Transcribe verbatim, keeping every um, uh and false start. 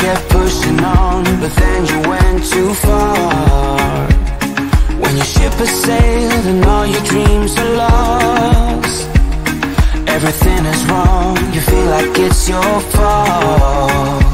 kept pushing on, but then you went too far. When your ship has sailed and all your dreams are lost, everything is wrong, you feel like it's your fault.